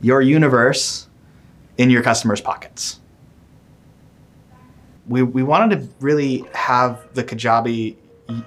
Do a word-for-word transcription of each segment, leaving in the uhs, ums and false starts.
your universe in your customers' pockets. We, we wanted to really have the Kajabi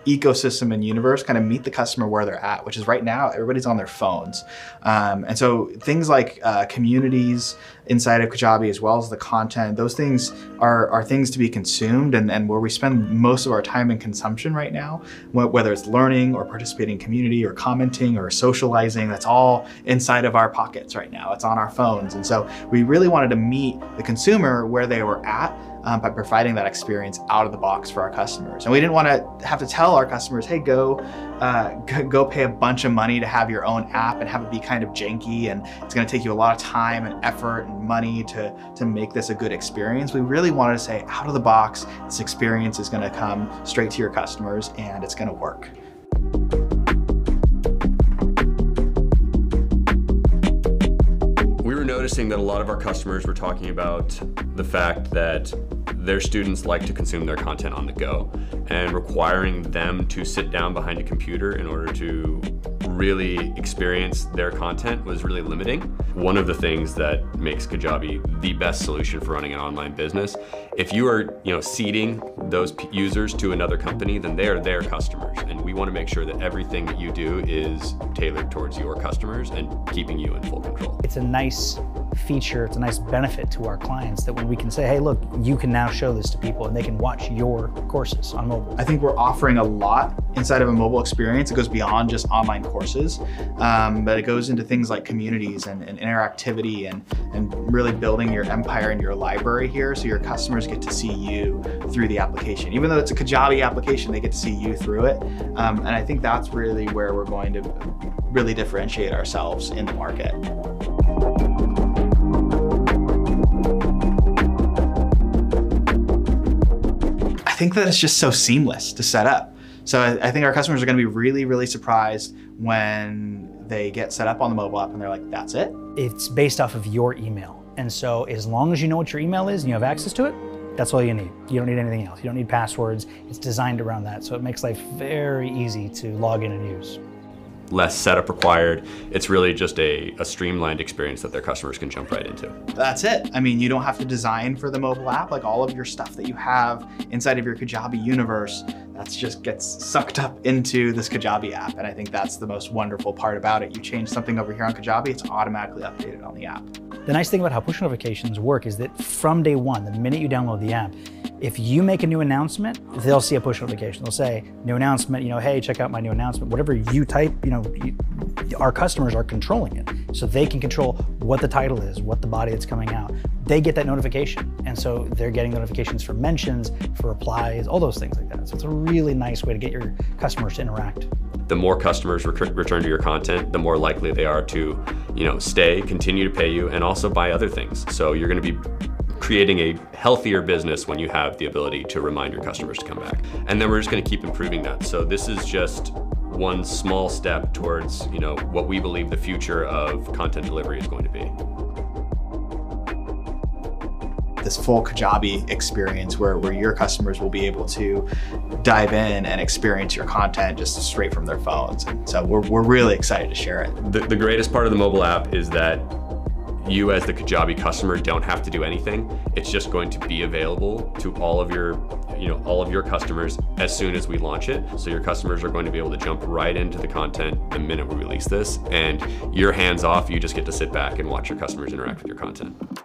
ecosystem and universe kind of meet the customer where they're at, which is right now everybody's on their phones. Um, and so things like uh, communities inside of Kajabi, as well as the content, those things are, are things to be consumed and, and where we spend most of our time in consumption right now, whether it's learning or participating in community or commenting or socializing, that's all inside of our pockets right now. It's on our phones. And so we really wanted to meet the consumer where they were at, Um, by providing that experience out of the box for our customers. And we didn't want to have to tell our customers, hey, go, uh, go pay a bunch of money to have your own app and have it be kind of janky, and it's going to take you a lot of time and effort and money to, to make this a good experience. We really wanted to say, out of the box, this experience is going to come straight to your customers and it's going to work. Noticing that a lot of our customers were talking about the fact that their students like to consume their content on the go, and requiring them to sit down behind a computer in order to really experience their content was really limiting. One of the things that makes Kajabi the best solution for running an online business, if you are, you know, seeding those users to another company, then they are their customers, and we want to make sure that everything that you do is tailored towards your customers and keeping you in full control. It's a nice feature, it's a nice benefit to our clients that when we can say, hey, look, you can now show this to people and they can watch your courses on mobile. I think we're offering a lot inside of a mobile experience. It goes beyond just online courses, um, but it goes into things like communities and, and interactivity and, and really building your empire and your library here, so your customers get to see you through the application. Even though it's a Kajabi application, they get to see you through it. Um, and I think that's really where we're going to really differentiate ourselves in the market. I think that it's just so seamless to set up. So I, I think our customers are going to be really, really surprised when they get set up on the mobile app and they're like, that's it. It's based off of your email. And so as long as you know what your email is and you have access to it, that's all you need. You don't need anything else. You don't need passwords. It's designed around that. So it makes life very easy to log in and use. Less setup required. It's really just a, a streamlined experience that their customers can jump right into. That's it. I mean, you don't have to design for the mobile app. Like, all of your stuff that you have inside of your Kajabi universe, that's just gets sucked up into this Kajabi app. And I think that's the most wonderful part about it. You change something over here on Kajabi, it's automatically updated on the app. The nice thing about how push notifications work is that from day one, the minute you download the app, if you make a new announcement, they'll see a push notification. They'll say, new announcement, you know, hey, check out my new announcement. Whatever you type, you know, you, our customers are controlling it. So they can control what the title is, what the body that's coming out. They get that notification. And so they're getting notifications for mentions, for replies, all those things like that. So it's a really nice way to get your customers to interact. The more customers return to your content, the more likely they are to, you know, stay, continue to pay you, and also buy other things. So you're gonna be creating a healthier business when you have the ability to remind your customers to come back. And then we're just gonna keep improving that. So this is just one small step towards, you know, what we believe the future of content delivery is going to be. This full Kajabi experience where, where your customers will be able to dive in and experience your content just straight from their phones. And so we're, we're really excited to share it. The, the greatest part of the mobile app is that you as the Kajabi customer don't have to do anything. It's just going to be available to all of your, you know, all of your customers as soon as we launch it. So your customers are going to be able to jump right into the content the minute we release this, and you're hands off. You just get to sit back and watch your customers interact with your content.